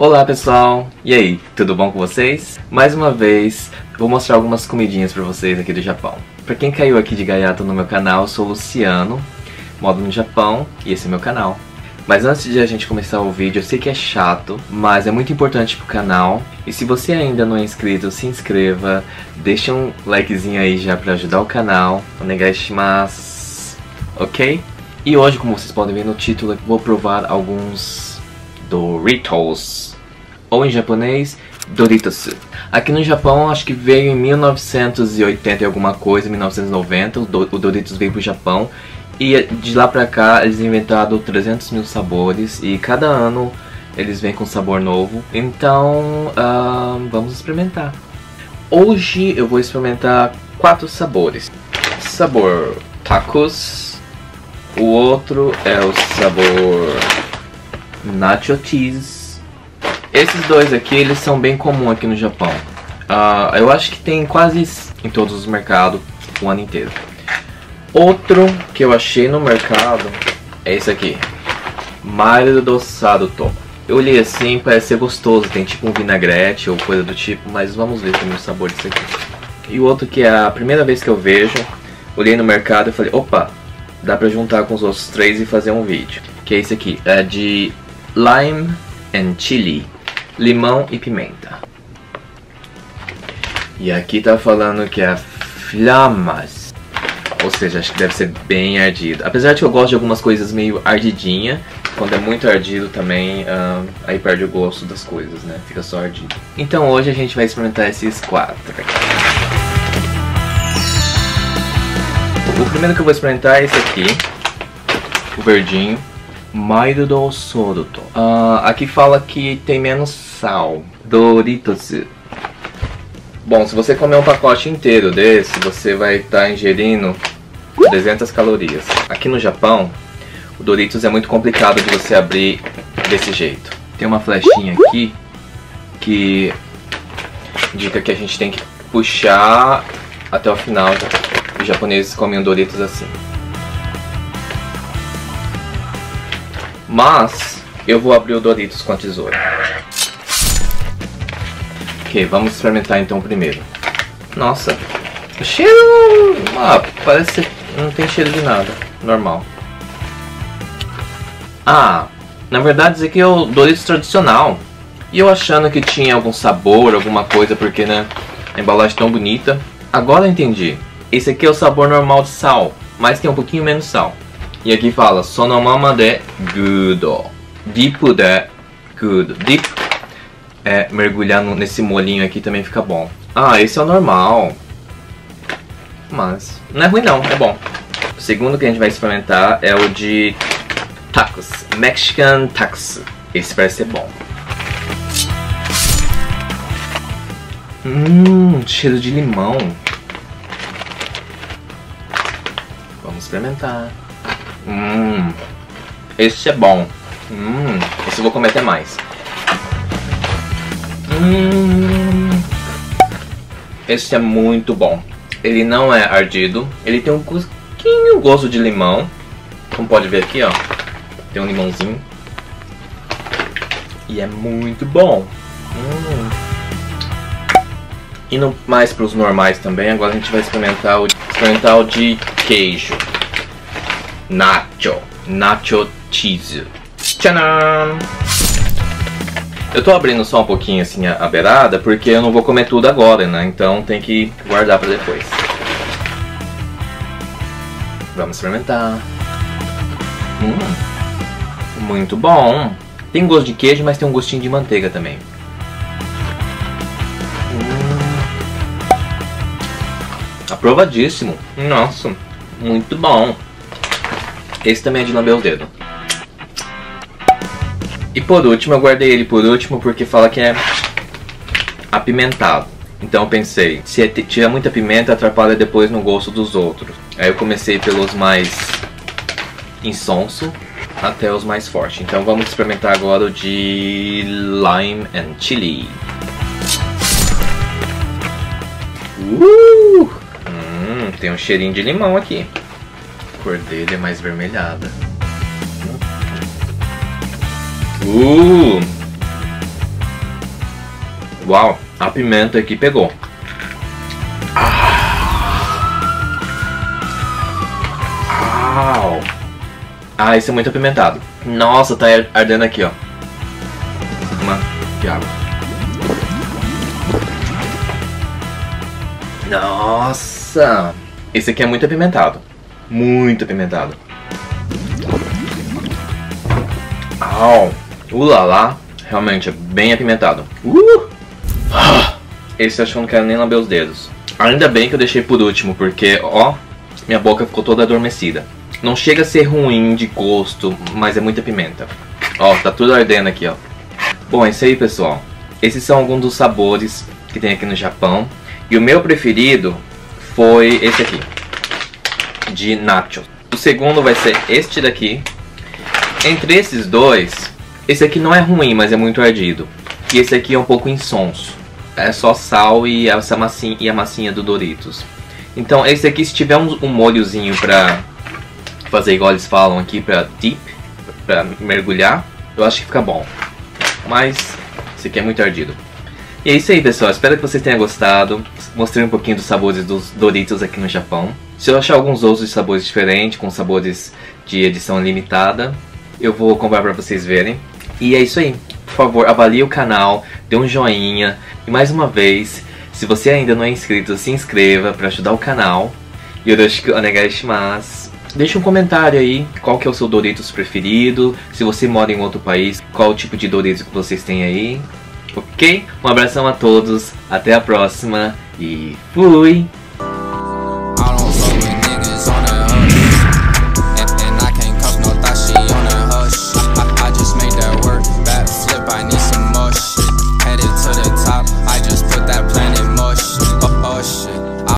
Olá pessoal, e aí, tudo bom com vocês? Mais uma vez, vou mostrar algumas comidinhas pra vocês aqui do Japão. Pra quem caiu aqui de gaiato no meu canal, eu sou o Luciano, moro no Japão, e esse é meu canal. Mas antes de a gente começar o vídeo, eu sei que é chato, mas é muito importante pro canal. E se você ainda não é inscrito, se inscreva, deixa um likezinho aí já pra ajudar o canal. Onegaishimasu, ok? E hoje, como vocês podem ver no título, eu vou provar alguns Doritos, ou em japonês, Doritos. Aqui no Japão, acho que veio em 1980 e alguma coisa, 1990, o Doritos veio pro Japão. E de lá pra cá, eles inventaram 300 mil sabores, e cada ano eles vêm com sabor novo. Então, vamos experimentar. Hoje eu vou experimentar 4 sabores. Sabor tacos, o outro é o sabor nacho cheese. Esses dois aqui, eles são bem comuns aqui no Japão. Eu acho que tem quase em todos os mercados o ano inteiro. Outro que eu achei no mercado é esse aqui, Maidou soruto. Eu olhei assim, parece ser gostoso, tem tipo um vinagrete ou coisa do tipo, mas vamos ver também o sabor disso aqui. E o outro que é a primeira vez que eu vejo, olhei no mercado e falei, opa, dá pra juntar com os outros 3 e fazer um vídeo. Que é esse aqui, é de lime and chili, limão e pimenta. E aqui tá falando que é flamas, ou seja, acho que deve ser bem ardido. Apesar de que eu gosto de algumas coisas meio ardidinha, quando é muito ardido também, aí perde o gosto das coisas, né? Fica só ardido. Então hoje a gente vai experimentar esses 4 aqui. O primeiro que eu vou experimentar é esse aqui, o verdinho. Maidou soruto. Aqui fala que tem menos sal. Doritos. Bom, se você comer um pacote inteiro desse, você vai estar ingerindo 300 calorias. Aqui no Japão, o Doritos é muito complicado de você abrir desse jeito. Tem uma flechinha aqui que indica que a gente tem que puxar até o final. Os japoneses comem Doritos assim. Mas eu vou abrir o Doritos com a tesoura. Ok, vamos experimentar então primeiro. Nossa, o cheiro... parece que não tem cheiro de nada, normal. Na verdade isso aqui é o Doritos tradicional. E eu achando que tinha algum sabor, alguma coisa, porque né, a embalagem é tão bonita. Agora eu entendi, esse aqui é o sabor normal de sal, mas tem um pouquinho menos sal. E aqui fala sonomama de goodo, deep de goodo. Deep é mergulhar nesse molinho aqui, também fica bom. Esse é o normal, mas não é ruim não, é bom. O segundo que a gente vai experimentar é o de tacos, Mexican tacos. Esse parece ser bom. Cheiro de limão. Vamos experimentar. Esse é bom. Esse eu vou comer até mais. Esse é muito bom. Ele não é ardido. Ele tem um pouquinho gosto de limão. Como pode ver aqui, ó, tem um limãozinho. E é muito bom. Indo mais para os normais também. Agora a gente vai experimentar o de queijo. Nacho cheese. Tcharam! Eu tô abrindo só um pouquinho assim a beirada, porque eu não vou comer tudo agora, né? Então tem que guardar pra depois. Vamos experimentar. Muito bom. Tem gosto de queijo, mas tem um gostinho de manteiga também. Aprovadíssimo. Nossa, muito bom. Esse também é de lamber o dedo. E por último, eu guardei ele por último porque fala que é apimentado. Então eu pensei, se tirar muita pimenta atrapalha depois no gosto dos outros. Aí eu comecei pelos mais insonso até os mais fortes. Então vamos experimentar agora o de lime and chili. Tem um cheirinho de limão aqui. A cor dele é mais vermelhada. igual a pimenta que pegou. Au. Ah, esse é muito apimentado. Nossa, tá ardendo aqui, ó. Uma de água. Nossa! Esse aqui é muito apimentado. Muito apimentado. Au! Ulala! Realmente é bem apimentado. Esse eu acho que eu não quero nem lamber os dedos. Ainda bem que eu deixei por último, porque, ó, minha boca ficou toda adormecida. Não chega a ser ruim de gosto, mas é muita pimenta. Ó, tá tudo ardendo aqui, ó. Bom, é isso aí, pessoal. Esses são alguns dos sabores que tem aqui no Japão. E o meu preferido foi esse aqui, de nachos. O segundo vai ser este daqui. Entre esses dois, esse aqui não é ruim, mas é muito ardido. E esse aqui é um pouco insonso. É só sal e a massinha do Doritos. Então esse aqui, se tiver um molhozinho pra fazer igual eles falam aqui, pra dip, pra mergulhar, eu acho que fica bom. Mas esse aqui é muito ardido. E é isso aí, pessoal, espero que vocês tenham gostado. Mostrei um pouquinho dos sabores dos Doritos aqui no Japão. Se eu achar alguns outros sabores diferentes, com sabores de edição limitada, eu vou comprar pra vocês verem. E é isso aí, por favor, avalie o canal, dê um joinha. E mais uma vez, se você ainda não é inscrito, se inscreva pra ajudar o canal. Yoroshiku onegaishimasu. Deixa um comentário aí, qual que é o seu Doritos preferido, se você mora em outro país, qual o tipo de Doritos que vocês têm aí. Ok? Um abração a todos, até a próxima e fui!